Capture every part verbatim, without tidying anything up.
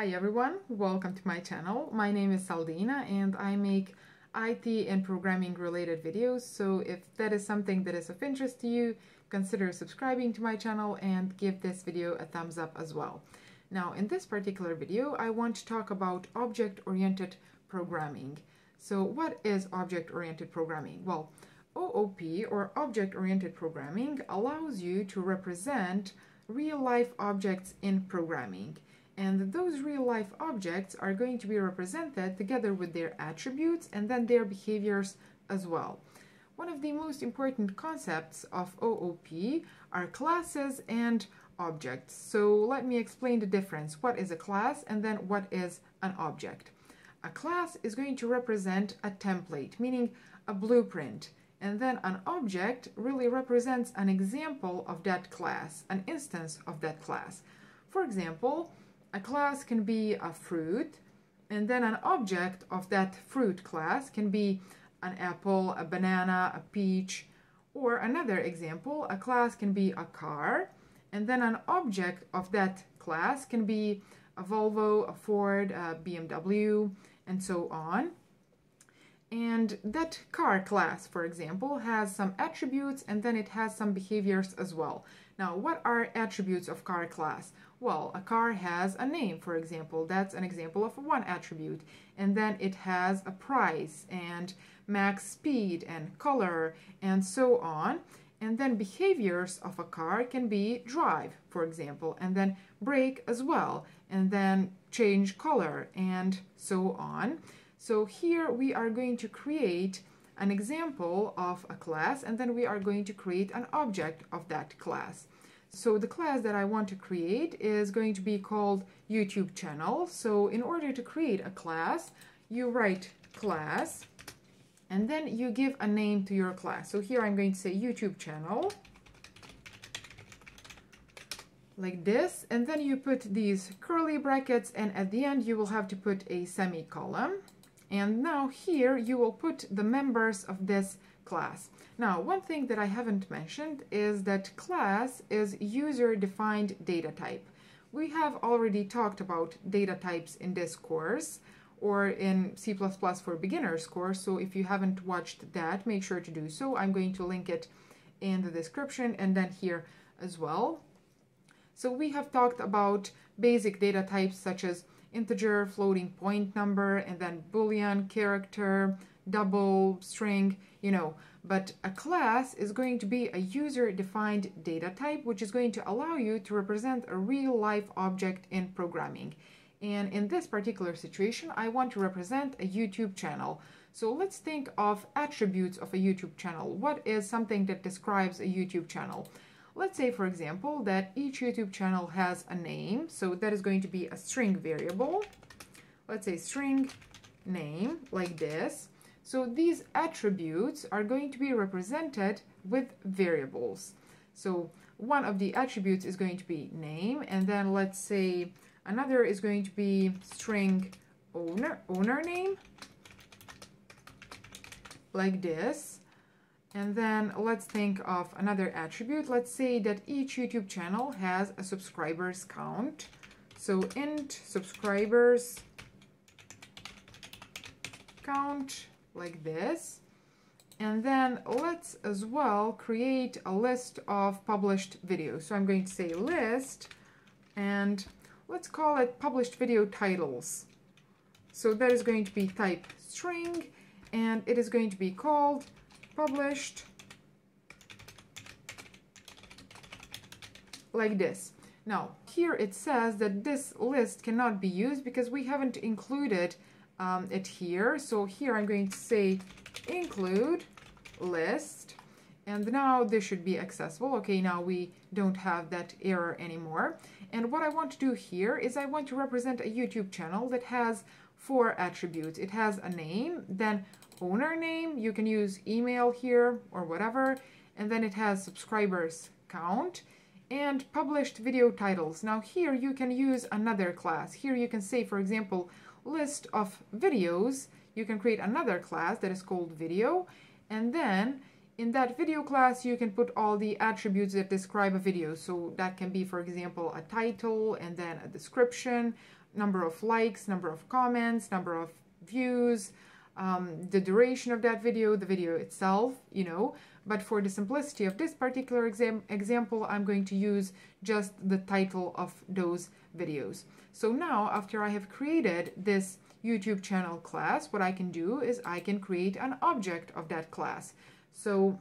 Hi everyone, welcome to my channel. My name is Saldina and I make I T and programming related videos, so if that is something that is of interest to you, consider subscribing to my channel and give this video a thumbs up as well. Now in this particular video I want to talk about object-oriented programming. So what is object-oriented programming? Well, O O P or object-oriented programming allows you to represent real-life objects in programming. And those real-life objects are going to be represented together with their attributes and then their behaviors as well. One of the most important concepts of O O P are classes and objects. So let me explain the difference. What is a class and then what is an object? A class is going to represent a template, meaning a blueprint. And then an object really represents an example of that class, an instance of that class. For example, a class can be a fruit, and then an object of that fruit class can be an apple, a banana, a peach, or another example, a class can be a car, and then an object of that class can be a Volvo, a Ford, a B M W, and so on. And that car class, for example, has some attributes and then it has some behaviors as well. Now, what are attributes of car class? Well, a car has a name, for example. That's an example of one attribute. And then it has a price and max speed and color and so on. And then behaviors of a car can be drive, for example, and then brake as well, and then change color and so on. So here we are going to create an example of a class and then we are going to create an object of that class. So the class that I want to create is going to be called YouTube Channel. So in order to create a class, you write class and then you give a name to your class. So here I'm going to say YouTube Channel, like this, and then you put these curly brackets and at the end you will have to put a semicolon. And now here you will put the members of this class. Now, one thing that I haven't mentioned is that class is user-defined data type. We have already talked about data types in this course or in C plus plus for beginners course, so if you haven't watched that, make sure to do so. I'm going to link it in the description and then here as well. So we have talked about basic data types such as integer, floating point number, and then Boolean, character, double, string, you know. But a class is going to be a user-defined data type, which is going to allow you to represent a real-life object in programming. And in this particular situation, I want to represent a YouTube channel. So let's think of attributes of a YouTube channel. What is something that describes a YouTube channel? Let's say, for example, that each YouTube channel has a name, so that is going to be a string variable. Let's say string name, like this. So these attributes are going to be represented with variables. So one of the attributes is going to be name, and then let's say another is going to be string owner, owner name, like this. And then let's think of another attribute. Let's say that each YouTube channel has a subscribers count. So int subscribers count, like this. And then let's as well create a list of published videos. So I'm going to say list and let's call it published video titles. So that is going to be type string and it is going to be called published, like this. Now here it says that this list cannot be used because we haven't included um, it here. So here I'm going to say include list and now this should be accessible. Okay, now we don't have that error anymore. And what I want to do here is I want to represent a YouTube channel that has four attributes. It has a name, then owner name, you can use email here or whatever, and then it has subscribers count and published video titles. Now here you can use another class. Here you can say, for example, list of videos. You can create another class that is called video, and then in that video class you can put all the attributes that describe a video. So that can be, for example, a title and then a description, number of likes, number of comments, number of views, um, the duration of that video, the video itself, you know. But for the simplicity of this particular exam example, I'm going to use just the title of those videos. So now, after I have created this YouTube channel class, what I can do is I can create an object of that class. So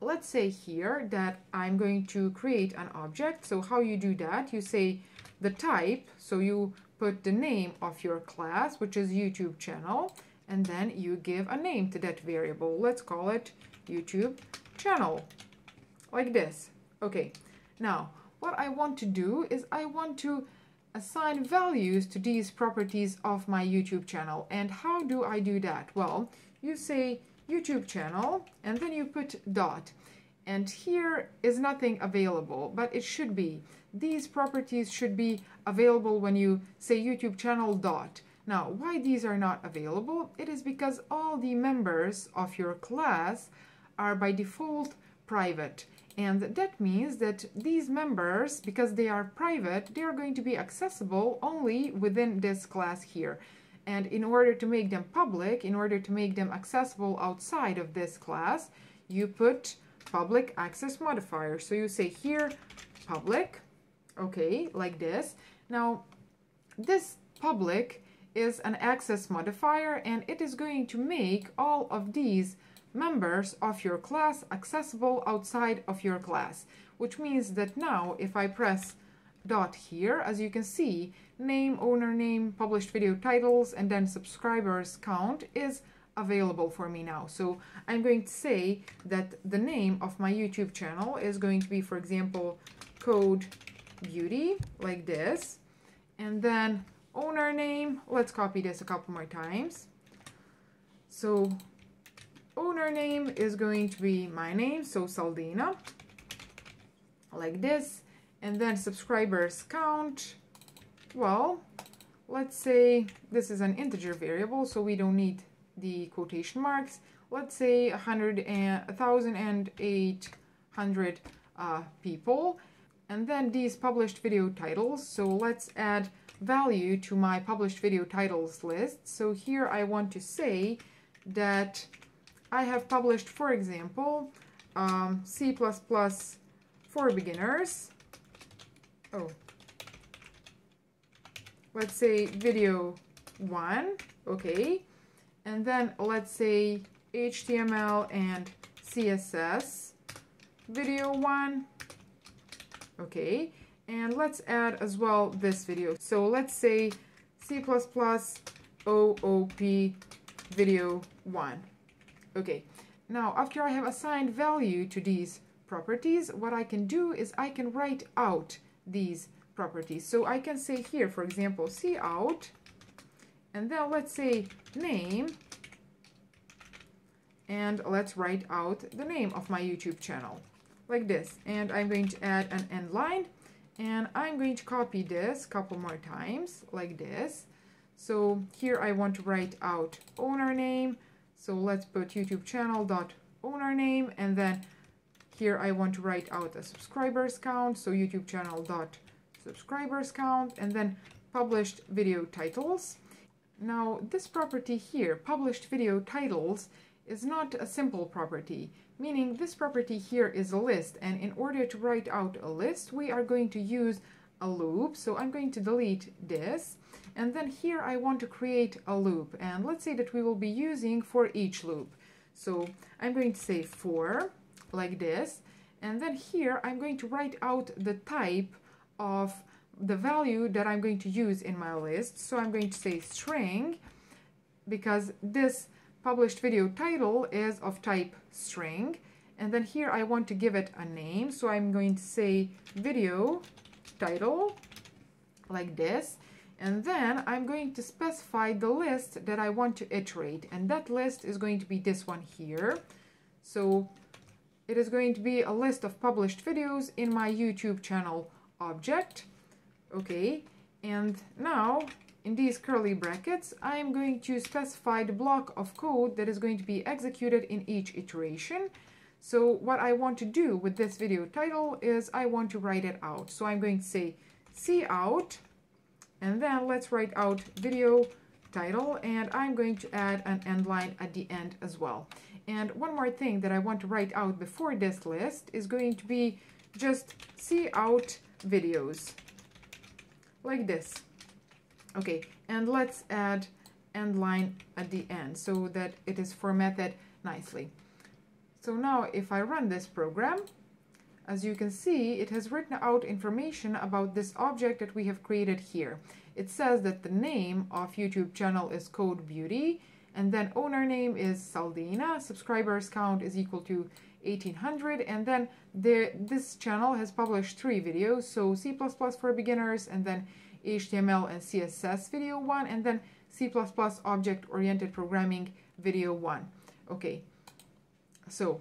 let's say here that I'm going to create an object. So how you do that, you say the type, so you put the name of your class, which is YouTube channel, and then you give a name to that variable. Let's call it YouTube channel, like this. Okay, now what I want to do is I want to assign values to these properties of my YouTube channel. And how do I do that? Well, you say YouTube channel and then you put dot, and here is nothing available, but it should be. These properties should be available when you say YouTube channel dot. Now, why these are not available? It is because all the members of your class are by default private. And that means that these members, because they are private, they are going to be accessible only within this class here. And in order to make them public, in order to make them accessible outside of this class, you put public access modifier. So you say here, public, okay, like this. Now, this public is an access modifier, and it is going to make all of these members of your class accessible outside of your class, which means that now if I press dot here, as you can see, name, owner name, published video titles, and then subscribers count is available for me now. So I'm going to say that the name of my YouTube channel is going to be, for example, Code Beauty, like this, and then owner name, let's copy this a couple more times. So owner name is going to be my name, so Saldina, like this, and then subscribers count, well, let's say this is an integer variable, so we don't need the quotation marks. Let's say a hundred and a thousand and eight hundred uh, people, and then these published video titles, so let's add value to my published video titles list. So here I want to say that I have published, for example, um, C plus plus for beginners. Oh, let's say video one, okay, and then let's say H T M L and C S S video one, okay, and let's add as well this video. So let's say C plus plus O O P video one. Okay, now after I have assigned value to these properties, what I can do is I can write out these properties. So I can say here, for example, cout, and then let's say name, and let's write out the name of my YouTube channel, like this. And I'm going to add an end line, and I'm going to copy this a couple more times, like this. So here I want to write out owner name. So let's put YouTube channel dot owner name, and then here I want to write out a subscribers count, so YouTube channel dot subscribers count, and then published video titles. Now this property here, published video titles, is not a simple property, meaning this property here is a list, and in order to write out a list, we are going to use a loop. So I'm going to delete this, and then here I want to create a loop, and let's say that we will be using for each loop. So I'm going to say for, like this, and then here I'm going to write out the type of the value that I'm going to use in my list. So I'm going to say string, because this published video title is of type string, and then here I want to give it a name, so I'm going to say video title, like this, and then I'm going to specify the list that I want to iterate, and that list is going to be this one here. So it is going to be a list of published videos in my YouTube channel object, okay, and now in these curly brackets I am going to specify the block of code that is going to be executed in each iteration. So what I want to do with this video title is I want to write it out. So I'm going to say cout, And then let's write out video title, and I'm going to add an end line at the end as well. And one more thing that I want to write out before this list is going to be just see out videos, like this. Okay, and let's add end line at the end so that it is formatted nicely. So now if I run this program, as you can see, it has written out information about this object that we have created here. It says that the name of YouTube channel is Code Beauty, and then owner name is Saldina, subscribers count is equal to eighteen hundred, and then the, this channel has published three videos, so C plus plus for beginners, and then H T M L and C S S video one, and then C plus plus object-oriented programming video one. Okay, so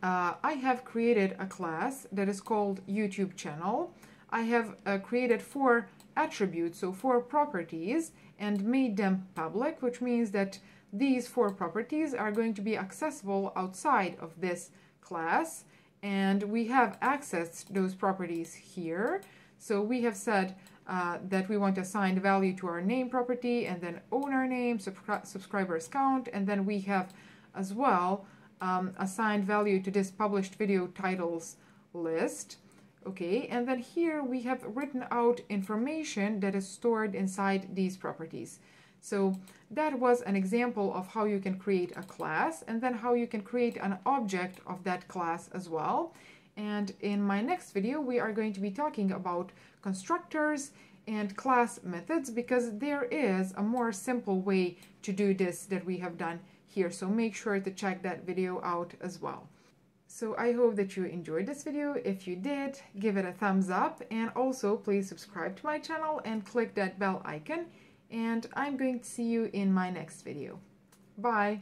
uh, I have created a class that is called YouTube Channel. I have uh, created four attributes, so four properties, and made them public, which means that these four properties are going to be accessible outside of this class, and we have accessed those properties here. So we have said uh, that we want to assign value to our name property, and then owner name, subscri subscribers count, and then we have as well um, assigned value to this published video titles list. Okay, and then here we have written out information that is stored inside these properties. So that was an example of how you can create a class, and then how you can create an object of that class as well. And in my next video, we are going to be talking about constructors and class methods, because there is a more simple way to do this that we have done here. So make sure to check that video out as well. So I hope that you enjoyed this video. If you did, give it a thumbs up, and also please subscribe to my channel and click that bell icon. And I'm going to see you in my next video. Bye!